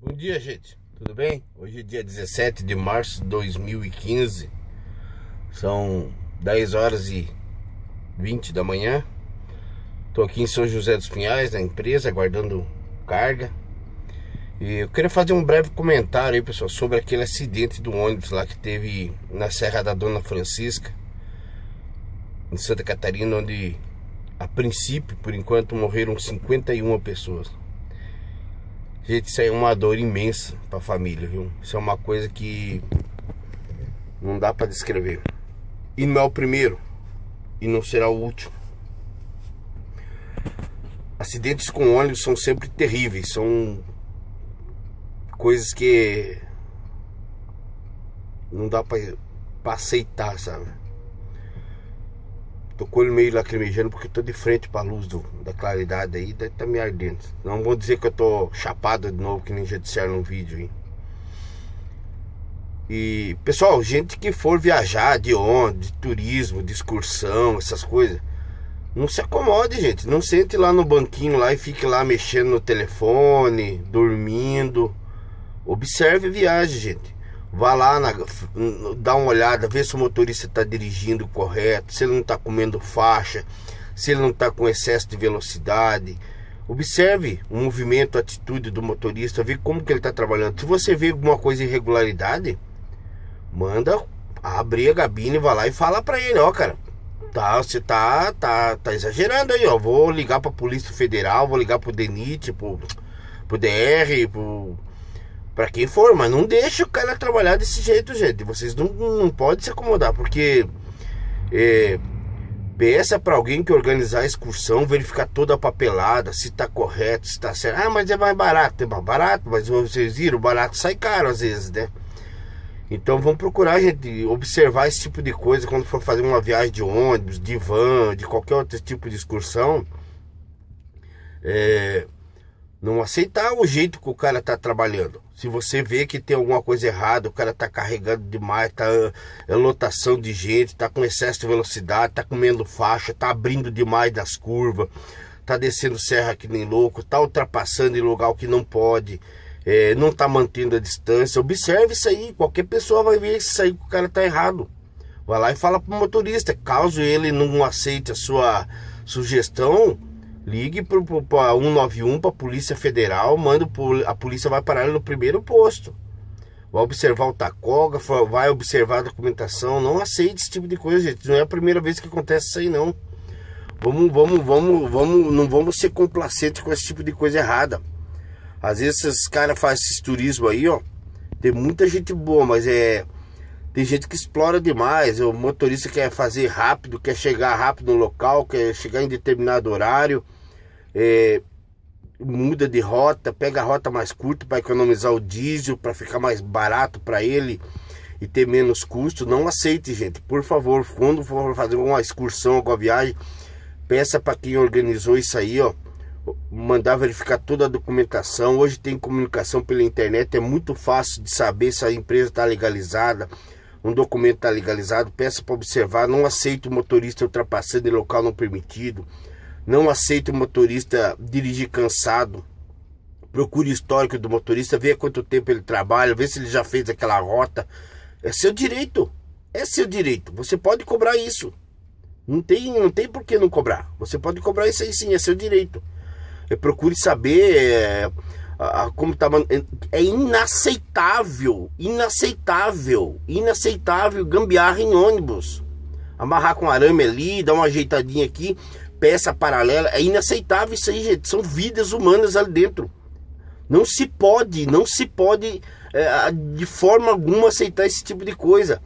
Bom dia, gente, tudo bem? Hoje é dia 17 de março de 2015. São 10h20 da manhã. Estou aqui em São José dos Pinhais, na empresa, aguardando carga. E eu queria fazer um breve comentário aí, pessoal, sobre aquele acidente do ônibus lá que teve na Serra da Dona Francisca, em Santa Catarina, onde a princípio, por enquanto, morreram 51 pessoas. Gente, isso aí é uma dor imensa pra família, viu? Isso é uma coisa que não dá pra descrever. E não é o primeiro, e não será o último. Acidentes com ônibus são sempre terríveis. São coisas que não dá pra aceitar, sabe? Tô com o olho meio lacrimejando porque tô de frente pra luz da claridade aí, daí tá me ardendo. Não vou dizer que eu tô chapado de novo, que nem já disseram no vídeo aí. E, pessoal, gente que for viajar de ônibus, de turismo, de excursão, essas coisas, não se acomode, gente. Não sente lá no banquinho lá e fique lá mexendo no telefone, dormindo. Observe a viagem, gente. Vá lá, dá uma olhada, vê se o motorista está dirigindo correto, se ele não está comendo faixa, se ele não está com excesso de velocidade. Observe o movimento, a atitude do motorista, vê como que ele está trabalhando. Se você vê alguma coisa de irregularidade, manda abrir a gabine, vá lá e fala para ele: ó, cara, você tá exagerando aí, ó. Vou ligar para a Polícia Federal, vou ligar para o DENIT, pro DR, pra quem for, mas não deixa o cara trabalhar desse jeito, gente. Vocês não podem se acomodar, porque peça pra alguém que organizar a excursão, verificar toda a papelada, se tá correto, se tá certo. Ah, mas é mais barato, mas vocês viram, o barato sai caro às vezes, né? Então vamos procurar, gente, observar esse tipo de coisa quando for fazer uma viagem de ônibus, de van, de qualquer outro tipo de excursão. Não aceitar o jeito que o cara tá trabalhando. Se você vê que tem alguma coisa errada, o cara tá carregando demais, é lotação de gente, tá com excesso de velocidade, tá comendo faixa, tá abrindo demais das curvas, tá descendo serra que nem louco, tá ultrapassando em lugar que não pode, não tá mantendo a distância, observe isso aí. Qualquer pessoa vai ver isso aí, que o cara tá errado. Vai lá e fala pro motorista. Caso ele não aceite a sua sugestão, ligue para 191, para a Polícia Federal, manda, a polícia vai parar no primeiro posto. Vai observar o tacógrafo, vai observar a documentação. Não aceite esse tipo de coisa, gente. Não é a primeira vez que acontece isso aí, não. Não vamos ser complacentes com esse tipo de coisa errada. Às vezes esses caras fazem esse turismo aí, ó. Tem muita gente boa, mas tem gente que explora demais. O motorista quer fazer rápido, quer chegar rápido no local, quer chegar em determinado horário. Muda de rota, pega a rota mais curta para economizar o diesel, para ficar mais barato para ele e ter menos custo. Não aceite, gente, por favor. Quando for fazer uma excursão, alguma viagem, peça para quem organizou isso aí, ó, mandar verificar toda a documentação. Hoje tem comunicação pela internet, é muito fácil de saber se a empresa está legalizada, um documento está legalizado. Peça para observar. Não aceite o motorista ultrapassando em local não permitido. Não aceite o motorista dirigir cansado. Procure o histórico do motorista, vê quanto tempo ele trabalha, vê se ele já fez aquela rota. É seu direito, é seu direito. Você pode cobrar isso. Não tem por que não cobrar. Você pode cobrar isso aí, sim, é seu direito. Procure saber como tá. É inaceitável, inaceitável, inaceitável gambiarra em ônibus. Amarrar com arame ali, dar uma ajeitadinha aqui, peça paralela, é inaceitável isso aí, gente. São vidas humanas ali dentro. Não se pode de forma alguma aceitar esse tipo de coisa.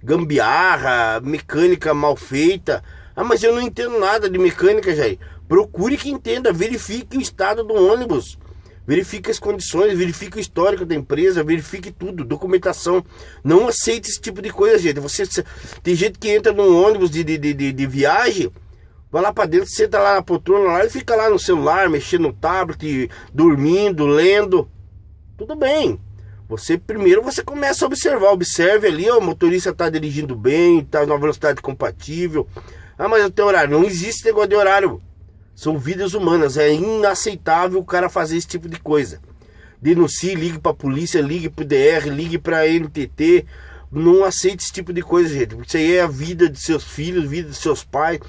Gambiarra, mecânica mal feita. Ah, mas eu não entendo nada de mecânica, Jair. Procure que entenda, verifique o estado do ônibus, verifique as condições, verifique o histórico da empresa, verifique tudo, documentação. Não aceite esse tipo de coisa, gente. Tem gente que entra num ônibus de viagem, vai lá pra dentro, senta lá na poltrona lá e fica lá no celular, mexendo no tablet, dormindo, lendo. Tudo bem. Primeiro você começa a observar. Observe ali, ó, o motorista tá dirigindo bem, tá numa velocidade compatível. Ah, mas eu tenho horário. Não existe negócio de horário. São vidas humanas. É inaceitável o cara fazer esse tipo de coisa. denuncie, ligue pra polícia, ligue pro DR, ligue pra NTT. Não aceite esse tipo de coisa, gente, porque isso aí é a vida de seus filhos, vida de seus pais.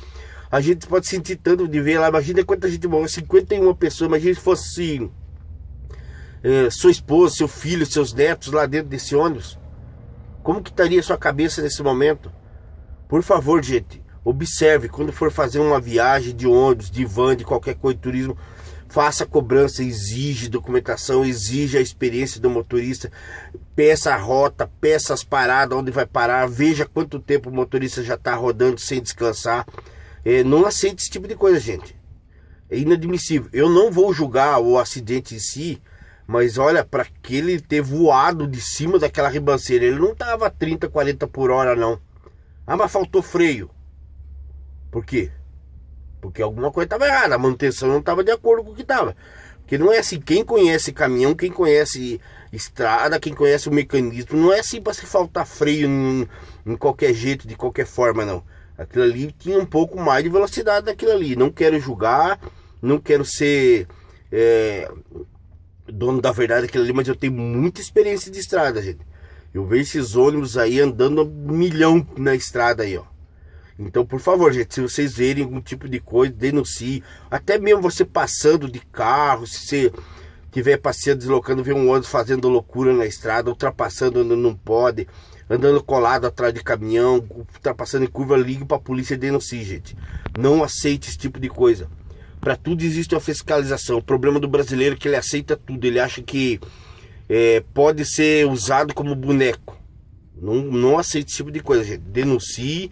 A gente pode sentir tanto de ver lá, imagina quanta gente morreu, 51 pessoas, imagina se fosse sua esposa, seu filho, seus netos lá dentro desse ônibus. Como que estaria sua cabeça nesse momento? Por favor, gente, observe, quando for fazer uma viagem de ônibus, de van, de qualquer coisa de turismo, faça cobrança, exige documentação, exige a experiência do motorista, peça a rota, peça as paradas, onde vai parar, veja quanto tempo o motorista já está rodando sem descansar. Não aceite esse tipo de coisa, gente. É inadmissível. Eu não vou julgar o acidente em si, mas olha, para que ele ter voado de cima daquela ribanceira, ele não estava 30, 40 por hora, não. Ah, mas faltou freio. Por quê? Porque alguma coisa estava errada, a manutenção não estava de acordo com o que estava. Porque não é assim, quem conhece caminhão, quem conhece estrada, quem conhece o mecanismo, não é assim para se faltar freio em qualquer jeito, de qualquer forma, não. Aquilo ali tinha um pouco mais de velocidade daquilo ali. Não quero julgar, não quero ser dono da verdade daquilo ali, mas eu tenho muita experiência de estrada, gente. Eu vejo esses ônibus aí andando 1 milhão na estrada aí, ó. Então, por favor, gente, se vocês verem algum tipo de coisa, denuncie. Até mesmo você passando de carro, se você estiver passeando, deslocando, ver um ônibus fazendo loucura na estrada, ultrapassando onde não pode, andando colado atrás de caminhão, ultrapassando em curva, ligue para a polícia e denuncie, gente. Não aceite esse tipo de coisa. Para tudo existe uma fiscalização. O problema do brasileiro é que ele aceita tudo, ele acha que pode ser usado como boneco. Não aceite esse tipo de coisa, gente. Denuncie.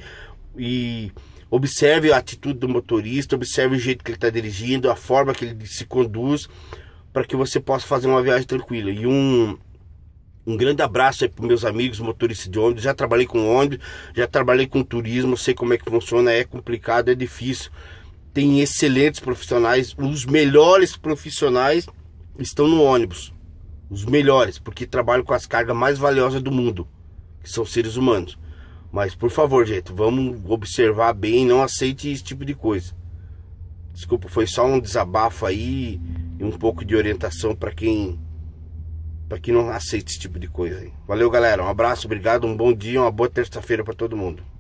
E observe a atitude do motorista, observe o jeito que ele está dirigindo, a forma que ele se conduz, para que você possa fazer uma viagem tranquila. E um grande abraço aí para meus amigos motoristas de ônibus. Já trabalhei com ônibus, já trabalhei com turismo, sei como é que funciona, é complicado, é difícil. Tem excelentes profissionais, os melhores profissionais estão no ônibus. Os melhores, porque trabalham com as cargas mais valiosas do mundo, que são seres humanos. Mas, por favor, gente, vamos observar bem, não aceite esse tipo de coisa. Desculpa, foi só um desabafo aí e um pouco de orientação para quem não aceita esse tipo de coisa aí. Valeu, galera. Um abraço, obrigado, um bom dia, uma boa terça-feira para todo mundo.